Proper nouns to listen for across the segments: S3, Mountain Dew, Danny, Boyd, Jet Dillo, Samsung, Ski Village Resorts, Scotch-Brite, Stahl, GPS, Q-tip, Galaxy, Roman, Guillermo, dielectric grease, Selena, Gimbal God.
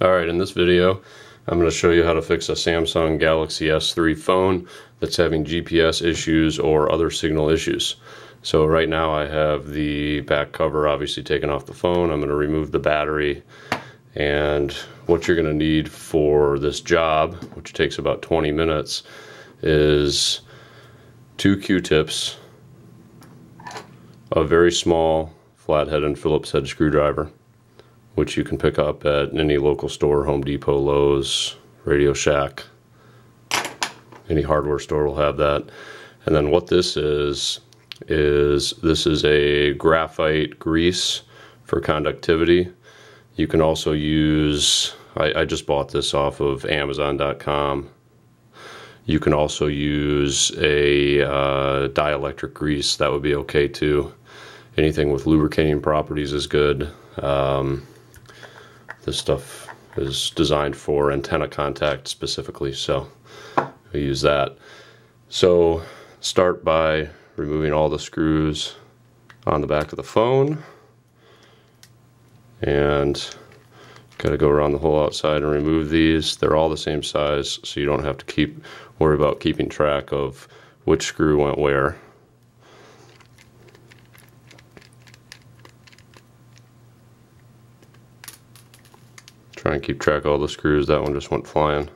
Alright, in this video I'm going to show you how to fix a Samsung Galaxy S3 phone that's having GPS issues or other signal issues. So right now I have the back cover obviously taken off the phone. I'm going to remove the battery, and what you're going to need for this job, which takes about 20 minutes, is 2 Q-tips, a very small flathead and Phillips head screwdriver, which you can pick up at any local store, Home Depot, Lowe's, Radio Shack. Any hardware store will have that. And then what this is a graphite grease for conductivity. You can also use, I just bought this off of Amazon.com. You can also use a dielectric grease. That would be okay too. Anything with lubricating properties is good. This stuff is designed for antenna contact specifically, so we use that. So start by removing all the screws on the back of the phone, and gotta go around the whole outside and remove these. They're all the same size, so you don't have to worry about keeping track of which screw went where. Try and keep track of all the screws. That one just went flying.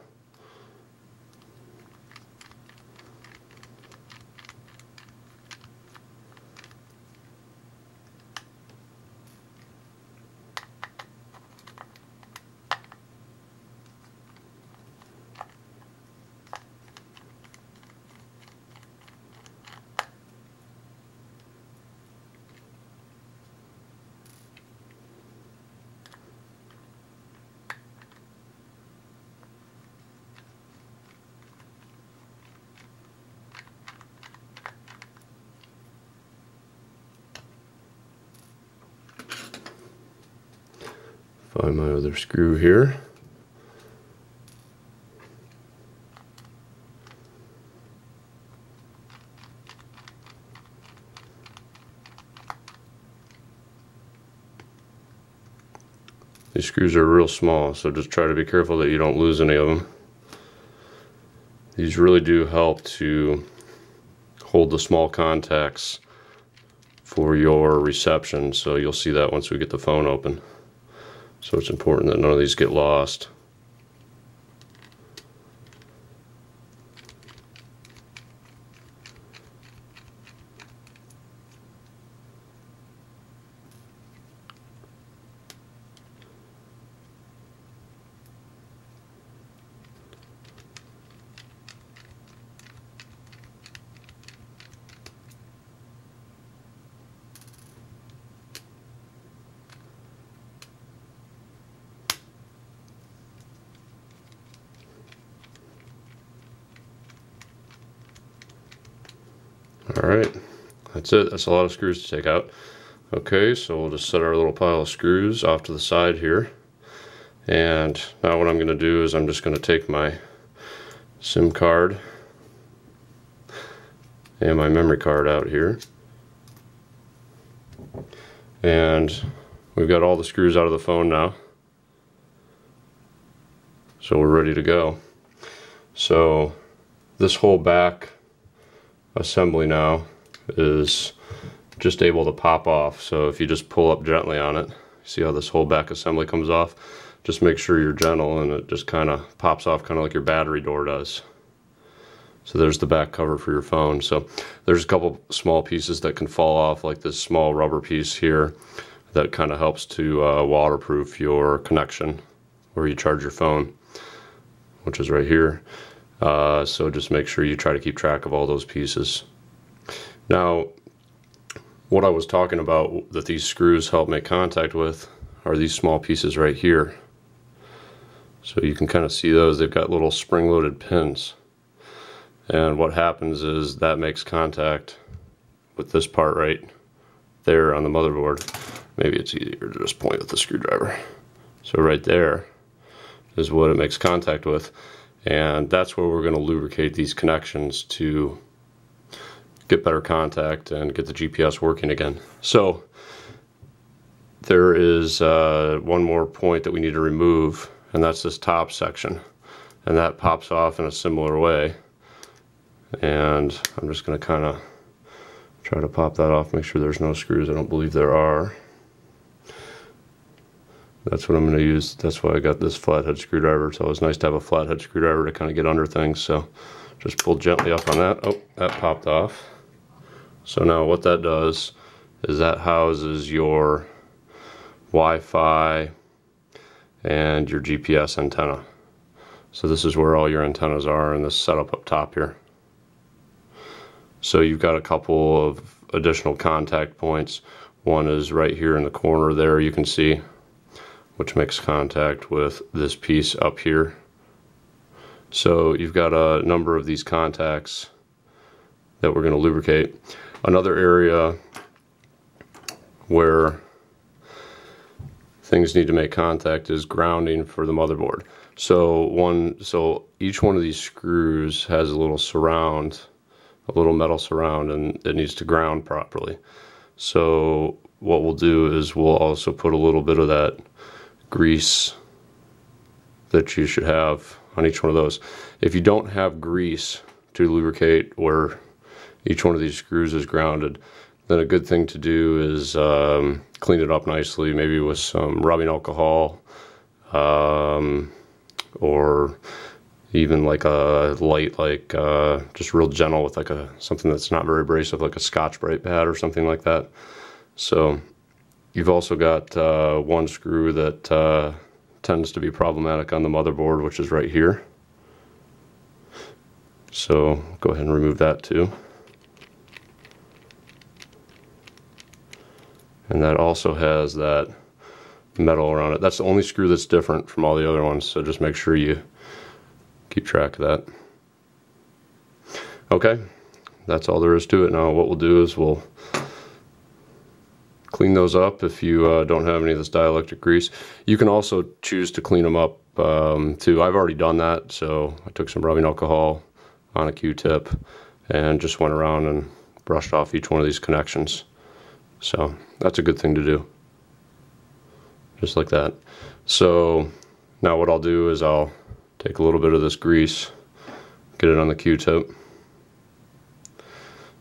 Find my other screw here. These screws are real small, so just try to be careful that you don't lose any of them. These really do help to hold the small contacts for your reception, so you'll see that once we get the phone open. So it's important that none of these get lost. Alright, that's it. That's a lot of screws to take out. Okay, so we'll just set our little pile of screws off to the side here. And now what I'm going to do is I'm just going to take my SIM card and my memory card out here. And we've got all the screws out of the phone now. So we're ready to go. So this whole back assembly now is just able to pop off, so if you just pull up gently on it, see how this whole back assembly comes off? Just make sure you're gentle and it just kind of pops off, kind of like your battery door does. So there's the back cover for your phone. So there's a couple small pieces that can fall off, like this small rubber piece here that kind of helps to waterproof your connection where you charge your phone, which is right here. So just make sure you try to keep track of all those pieces. Now, what I was talking about that these screws help make contact with are these small pieces right here. So you can kind of see those. They've got little spring-loaded pins. And what happens is that makes contact with this part right there on the motherboard. Maybe it's easier to just point with the screwdriver. So right there is what it makes contact with. And that's where we're going to lubricate these connections to get better contact and get the GPS working again. So there is one more point that we need to remove, and that's this top section, and that pops off in a similar way. And I'm just going to kind of try to pop that off, make sure there's no screws. I don't believe there are. That's what I'm going to use. That's why I got this flathead screwdriver. So it's nice to have a flathead screwdriver to kind of get under things. So just pull gently up on that. Oh, that popped off. So now what that does is that houses your Wi-Fi and your GPS antenna. So this is where all your antennas are in this setup up top here. So you've got a couple of additional contact points. One is right here in the corner there, you can see, which makes contact with this piece up here. So you've got a number of these contacts that we're going to lubricate. Another area where things need to make contact is grounding for the motherboard. So each one of these screws has a little surround, a little metal surround, and it needs to ground properly. So what we'll do is we'll also put a little bit of that grease that you should have on each one of those. If you don't have grease to lubricate where each one of these screws is grounded, then a good thing to do is clean it up nicely, maybe with some rubbing alcohol, or even like a light, like just real gentle with like something that's not very abrasive, like a Scotch-Brite pad or something like that. So you've also got one screw that tends to be problematic on the motherboard, which is right here. So go ahead and remove that too. And that also has that metal around it. That's the only screw that's different from all the other ones, so just make sure you keep track of that. Okay, that's all there is to it. Now what we'll do is we'll clean those up if you don't have any of this dielectric grease. You can also choose to clean them up too. I've already done that, so I took some rubbing alcohol on a Q-tip and just went around and brushed off each one of these connections. So that's a good thing to do, just like that. So now what I'll do is I'll take a little bit of this grease, get it on the Q-tip,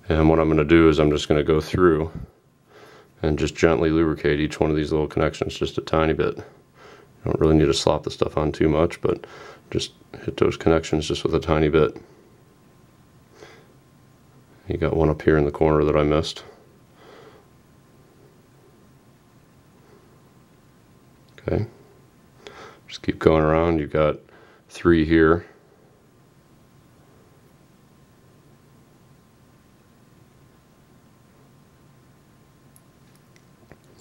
and what I'm going to do is I'm just going to go through and just gently lubricate each one of these little connections just a tiny bit. You don't really need to slop the stuff on too much, but just hit those connections just with a tiny bit. You got one up here in the corner that I missed. Okay, just keep going around. You've got 3 here.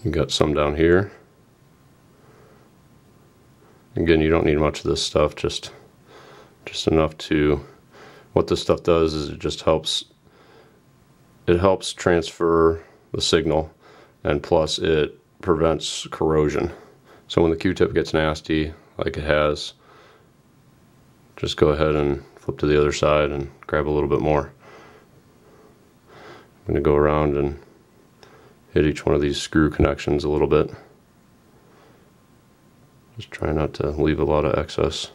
You got some down here. Again, you don't need much of this stuff, just enough to, what this stuff does is it just helps, it helps transfer the signal, and plus it prevents corrosion. So when the Q-tip gets nasty, like it has, just go ahead and flip to the other side and grab a little bit more. I'm going to go around and hit each one of these screw connections a little bit. Just try not to leave a lot of excess.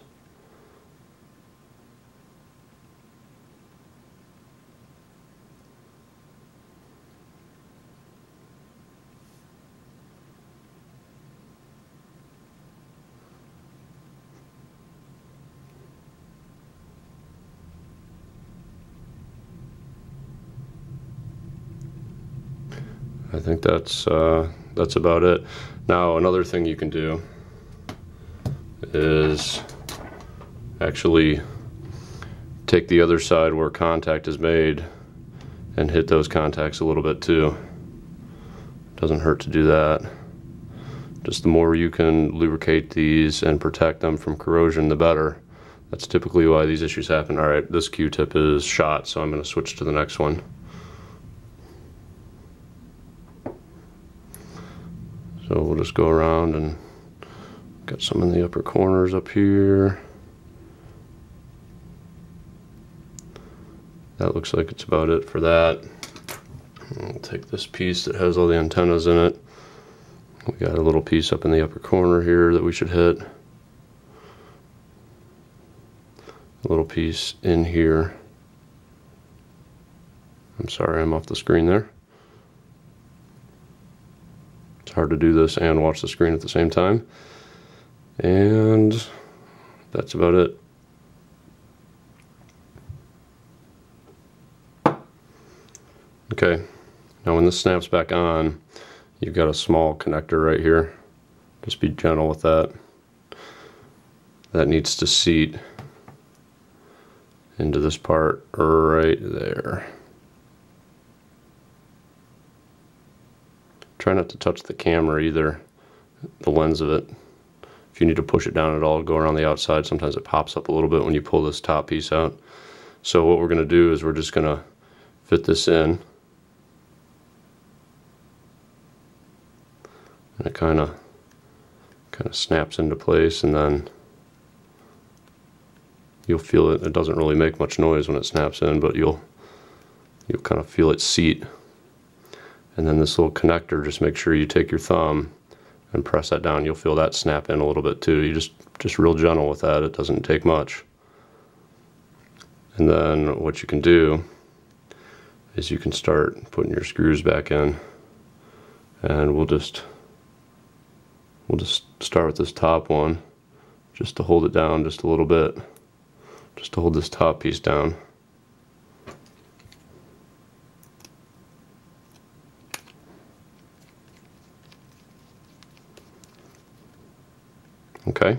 I think that's about it. Now another thing you can do is actually take the other side where contact is made and hit those contacts a little bit too. Doesn't hurt to do that. Just the more you can lubricate these and protect them from corrosion, the better. That's typically why these issues happen. Alright, this Q-tip is shot, so I'm going to switch to the next one. So we'll just go around and got some in the upper corners up here. That looks like it's about it for that. I'll take this piece that has all the antennas in it. We got a little piece up in the upper corner here that we should hit. little piece in here. I'm sorry, I'm off the screen there. It's hard to do this and watch the screen at the same time. And that's about it. Okay, now when this snaps back on, you've got a small connector right here. Just be gentle with that. That needs to seat into this part right there. Try not to touch the camera either, the lens of it. If you need to push it down at all, go around the outside. Sometimes it pops up a little bit when you pull this top piece out. So what we're going to do is we're just going to fit this in. And it kind of snaps into place, and then you'll feel it. It doesn't really make much noise when it snaps in, but you'll kind of feel it seat. And then this little connector, just make sure you take your thumb and press that down. You'll feel that snap in a little bit too. You just real gentle with that. It doesn't take much. And then what you can do is you can start putting your screws back in, and we'll just start with this top one, just to hold it down just a little bit, just to hold this top piece down. Okay,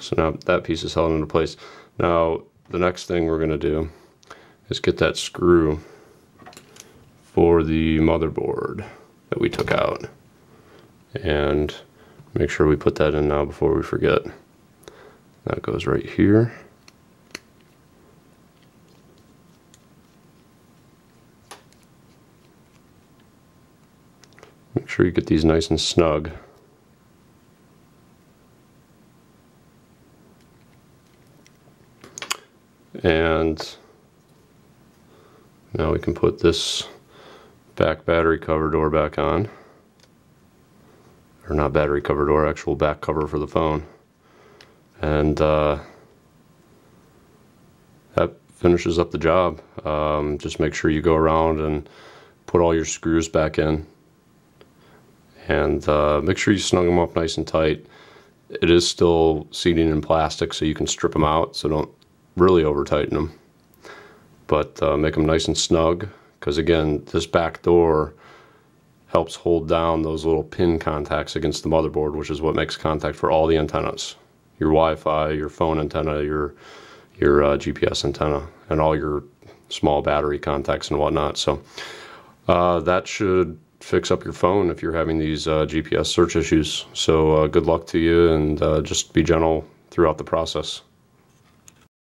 so now that piece is held into place. Now the next thing we're going to do is get that screw for the motherboard that we took out, and make sure we put that in now before we forget. That goes right here. Make sure you get these nice and snug. And now we can put this back battery cover door back on. Or not battery cover door, actual back cover for the phone. And that finishes up the job. Just make sure you go around and put all your screws back in. And make sure you snug them up nice and tight. It is still seating in plastic, so you can strip them out, so don't really over tighten them. But make them nice and snug, because again, this back door helps hold down those little pin contacts against the motherboard, which is what makes contact for all the antennas. Your Wi-Fi, your phone antenna, your GPS antenna, and all your small battery contacts and whatnot. So that should fix up your phone if you're having these GPS search issues. So good luck to you, and just be gentle throughout the process.